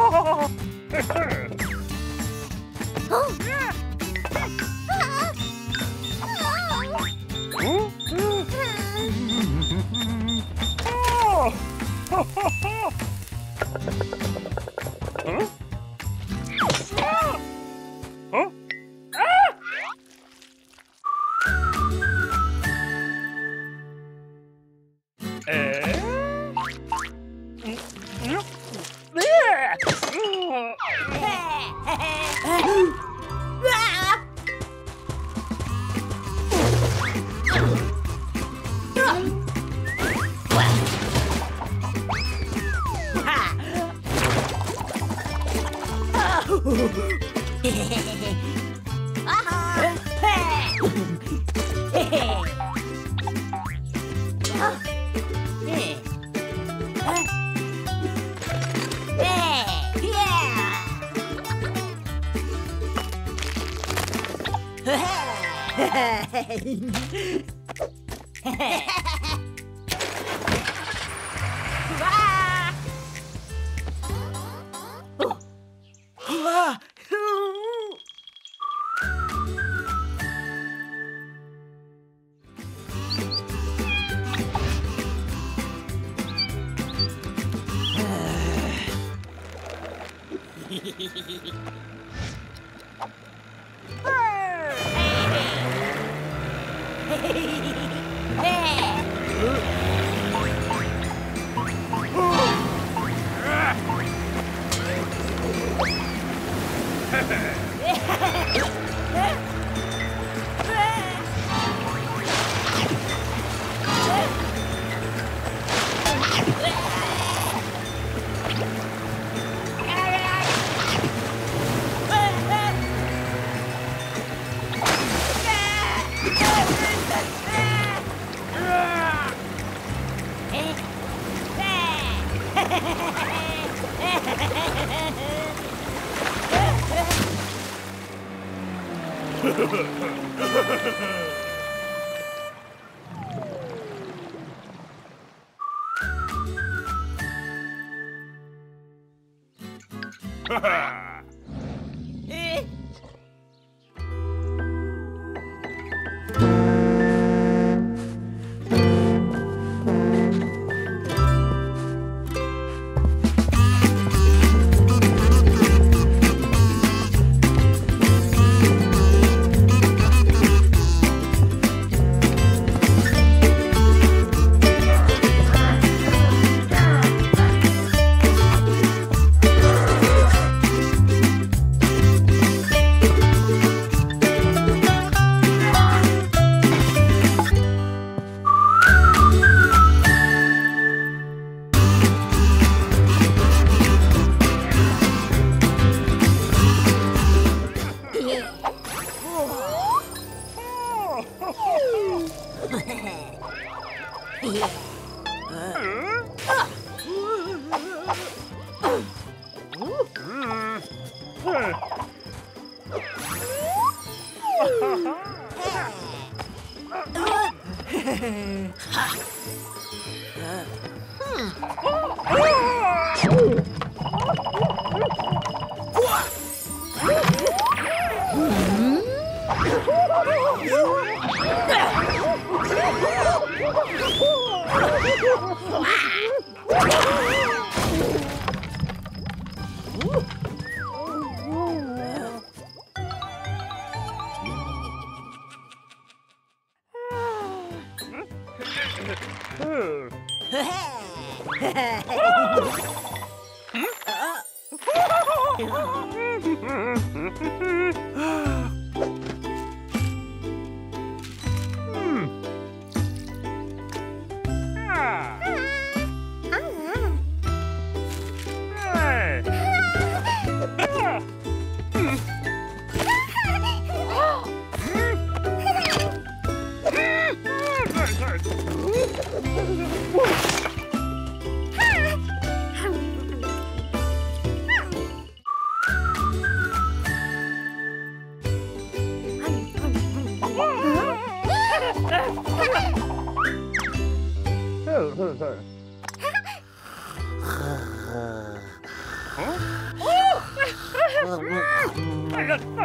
Huh?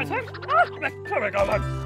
myself. Here we go then.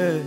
Hey.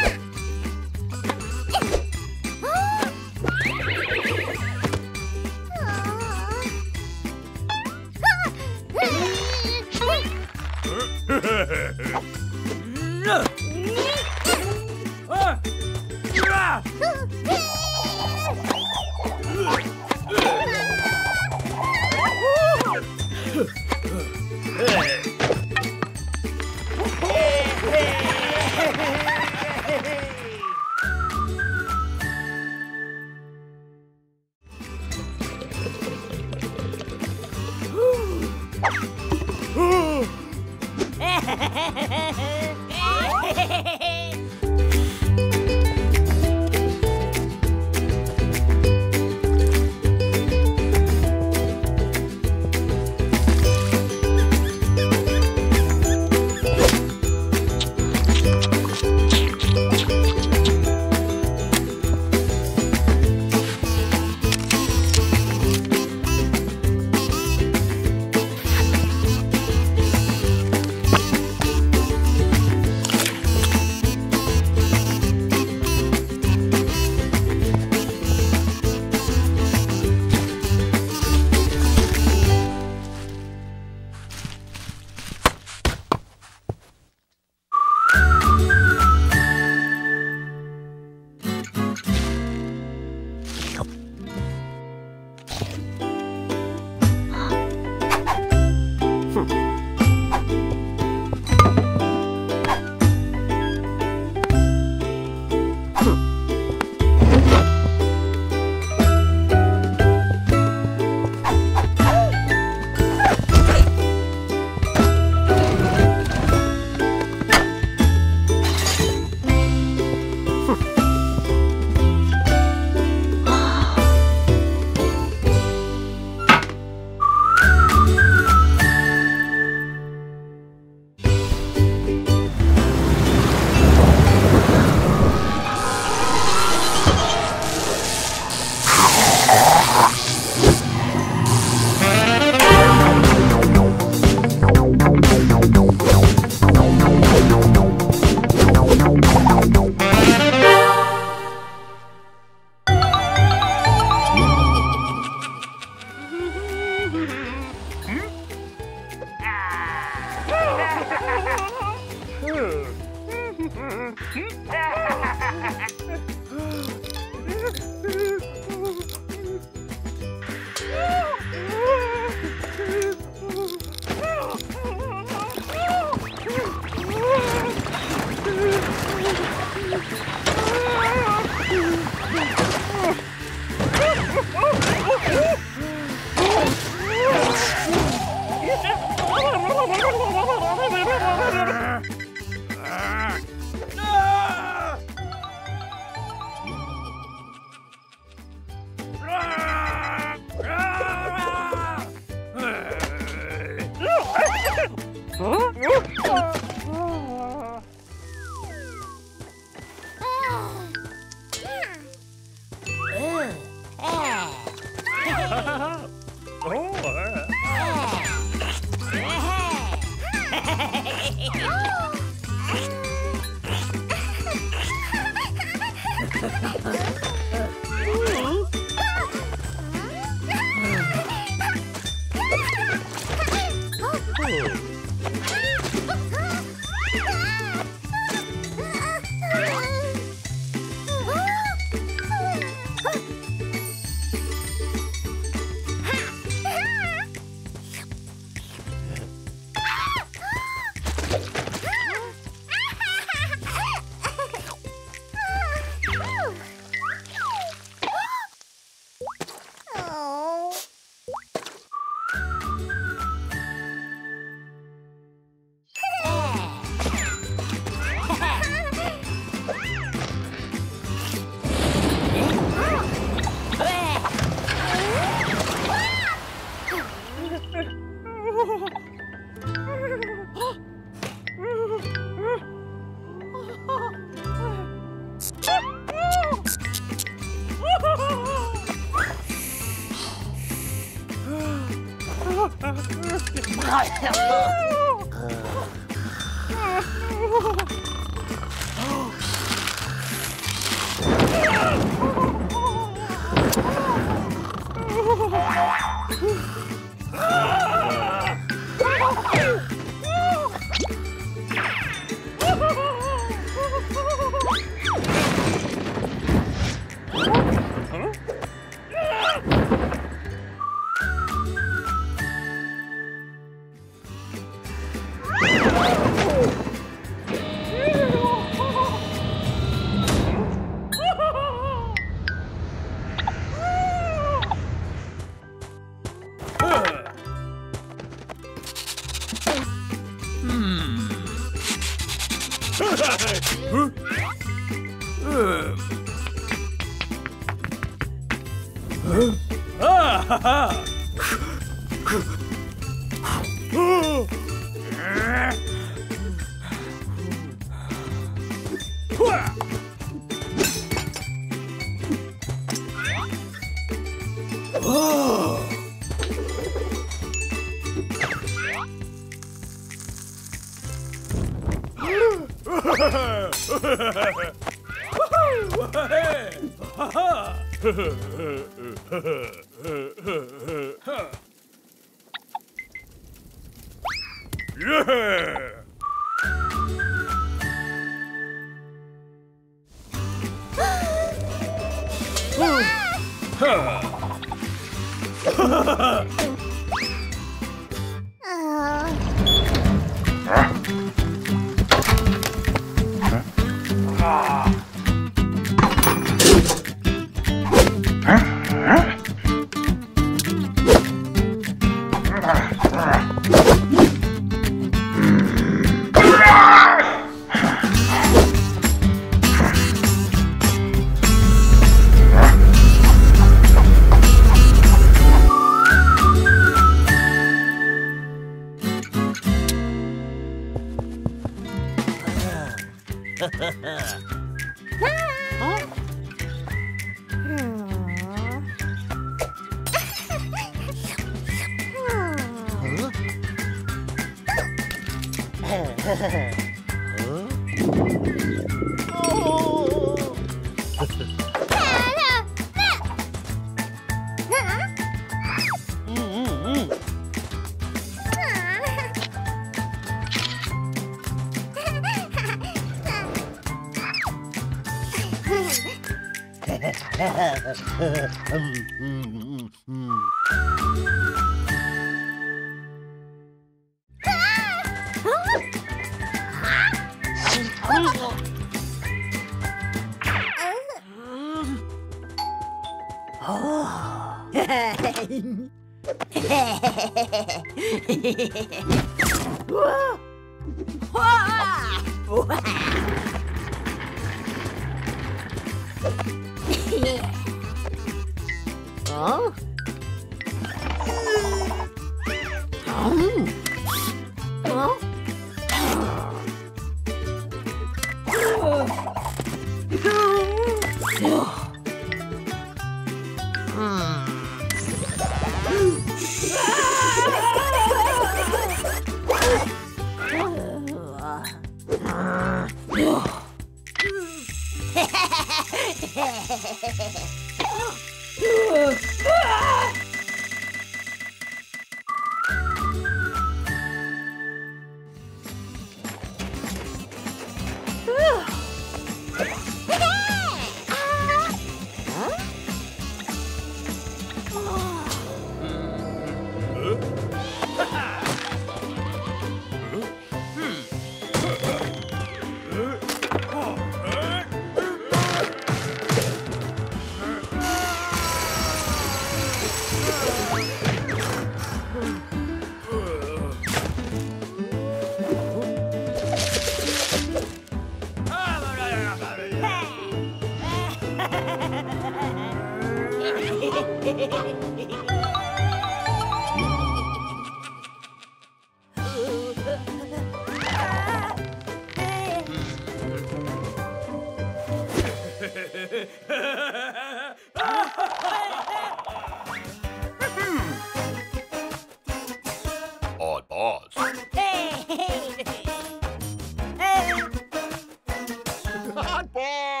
Hot boy!